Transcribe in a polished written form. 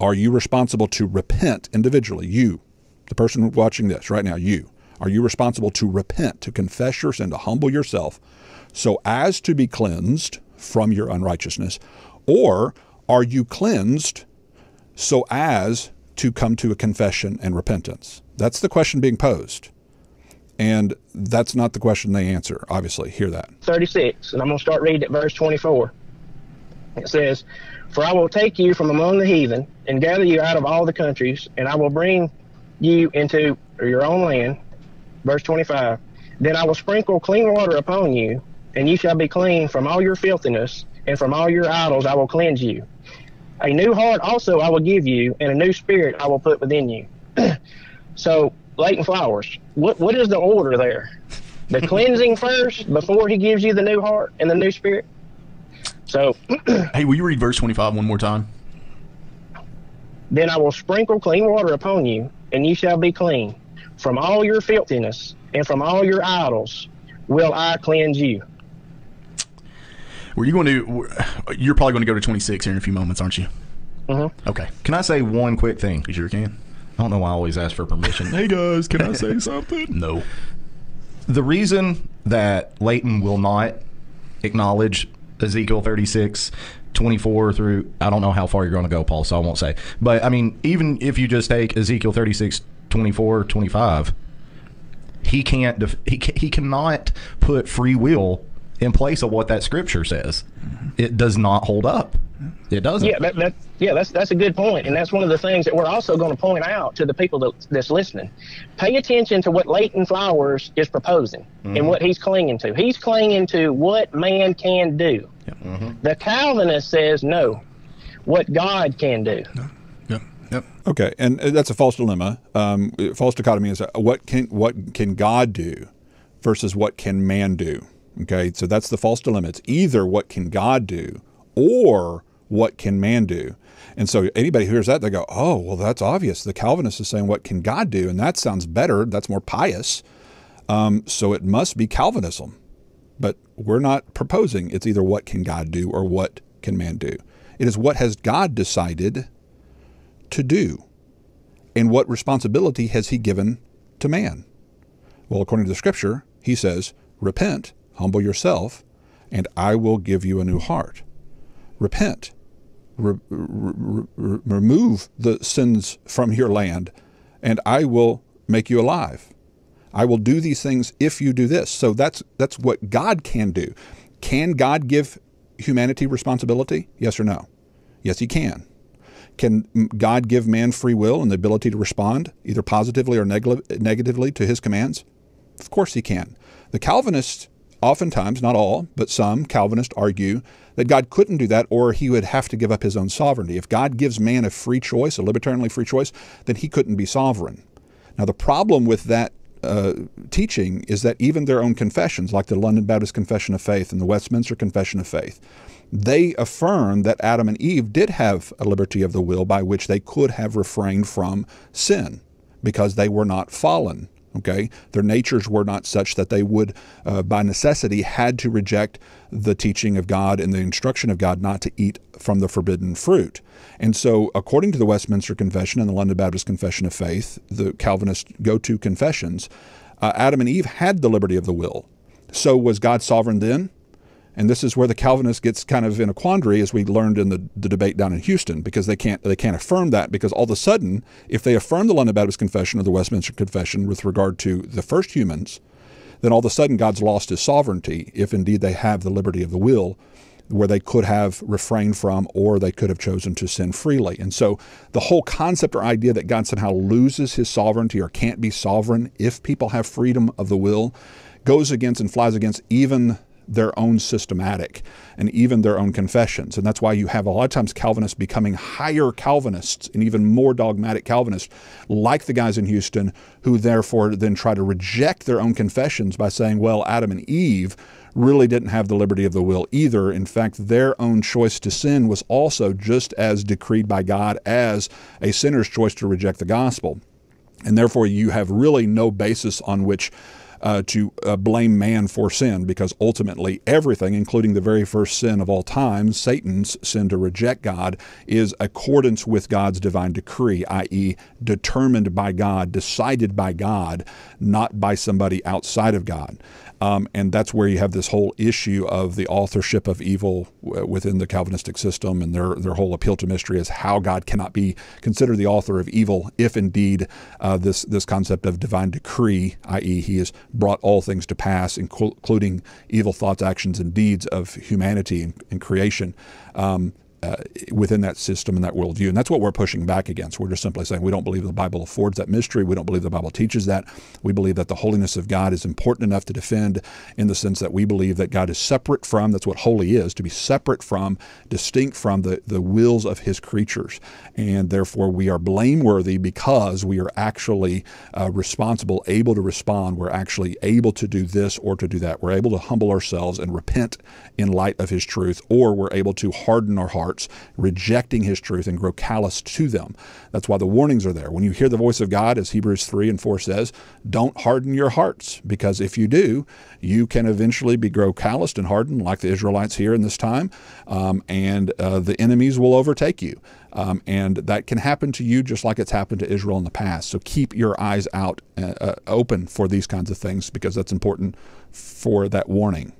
Are you responsible to repent individually? You, the person watching this right now, you. Are you responsible to repent, to confess your sin, to humble yourself so as to be cleansed from your unrighteousness? Or are you cleansed so as to come to a confession and repentance? That's the question being posed. And that's not the question they answer, obviously. Hear that. 36, and I'm going to start reading at verse 24. It says, "For I will take you from among the heathen and gather you out of all the countries, and I will bring you into your own land." Verse 25, "Then I will sprinkle clean water upon you, and you shall be clean from all your filthiness, and from all your idols I will cleanse you. A new heart also I will give you, and a new spirit I will put within you." So, Leighton Flowers, what is the order there? The cleansing first before he gives you the new heart and the new spirit? So, hey, will you read verse 25 one more time? "Then I will sprinkle clean water upon you, and you shall be clean. From all your filthiness and from all your idols will I cleanse you." Were you going to? You're probably going to go to 26 here in a few moments, aren't you? Mm-hmm. Okay. Can I say one quick thing? You sure can. I don't know why I always ask for permission. Hey guys, can I say something? No. The reason that Leighton will not acknowledge Ezekiel 36, 24 through, I don't know how far you're going to go, Paul, so I won't say. But, I mean, even if you just take Ezekiel 36, 24, 25, he cannot put free will in place of what that scripture says. It does not hold up. It doesn't. Yeah, that's a good point, and that's one of the things that we're also going to point out to the people that's listening. Pay attention to what Leighton Flowers is proposing and what he's clinging to. He's clinging to what man can do. Yeah. Mm-hmm. The Calvinist says no, what God can do. Yep. Okay, and that's a false dilemma. False dichotomy is what can God do versus what can man do. Okay, so that's the false dilemma. It's either what can God do or what can man do. And so anybody who hears that, they go, oh, well, that's obvious. The Calvinist is saying, what can God do? And that sounds better. That's more pious. So it must be Calvinism. But we're not proposing it's either what can God do or what can man do. It is what has God decided to do, and what responsibility has he given to man? Well, according to the scripture, he says, repent, humble yourself, and I will give you a new heart. Repent, remove the sins from your land, and I will make you alive. I will do these things if you do this. So that's what God can do. Can God give humanity responsibility? Yes or no? Yes, he can. Can God give man free will and the ability to respond, either positively or negatively, to his commands? Of course he can. The Calvinists, oftentimes, not all, but some Calvinists argue that God couldn't do that, or he would have to give up his own sovereignty. If God gives man a free choice, a libertarianly free choice, then he couldn't be sovereign. Now, the problem with that teaching is that even their own confessions, like the London Baptist Confession of Faith and the Westminster Confession of Faith, they affirm that Adam and Eve did have a liberty of the will by which they could have refrained from sin because they were not fallen, okay? Their natures were not such that they would, by necessity, had to reject the teaching of God and the instruction of God not to eat from the forbidden fruit. And so, according to the Westminster Confession and the London Baptist Confession of Faith, the Calvinist go-to confessions, Adam and Eve had the liberty of the will. So was God sovereign then? And this is where the Calvinist gets kind of in a quandary, as we learned in the debate down in Houston, because they can't affirm that, because all of a sudden, if they affirm the London Baptist Confession or the Westminster Confession with regard to the first humans, then all of a sudden God's lost his sovereignty, if indeed they have the liberty of the will, where they could have refrained from or they could have chosen to sin freely. And so the whole concept or idea that God somehow loses his sovereignty or can't be sovereign if people have freedom of the will goes against and flies against even their own systematic and even their own confessions. And that's why you have a lot of times Calvinists becoming higher Calvinists and even more dogmatic Calvinists, like the guys in Houston, who therefore then try to reject their own confessions by saying, well, Adam and Eve really didn't have the liberty of the will either. In fact, their own choice to sin was also just as decreed by God as a sinner's choice to reject the gospel. And therefore you have really no basis on which to blame man for sin, because ultimately everything, including the very first sin of all time, Satan's sin to reject God, is accordance with God's divine decree, i.e. determined by God, decided by God, not by somebody outside of God. And that's where you have this whole issue of the authorship of evil within the Calvinistic system, and their whole appeal to mystery is how God cannot be considered the author of evil if indeed this concept of divine decree, i.e. he has brought all things to pass, including evil thoughts, actions, and deeds of humanity and creation, within that system and that worldview. And that's what we're pushing back against. We're just simply saying we don't believe the Bible affords that mystery. We don't believe the Bible teaches that. We believe that the holiness of God is important enough to defend, in the sense that we believe that God is separate from, that's what holy is, to be separate from, distinct from the wills of his creatures. And therefore we are blameworthy because we are actually responsible, able to respond. We're actually able to do this or to do that. We're able to humble ourselves and repent in light of his truth, or we're able to harden our hearts, rejecting his truth, and grow callous to them. That's why the warnings are there. When you hear the voice of God, as Hebrews 3 and 4 says, don't harden your hearts, because if you do, you can eventually grow calloused and hardened like the Israelites here in this time, and the enemies will overtake you. And that can happen to you just like it's happened to Israel in the past. So keep your eyes out open for these kinds of things, because that's important for that warning.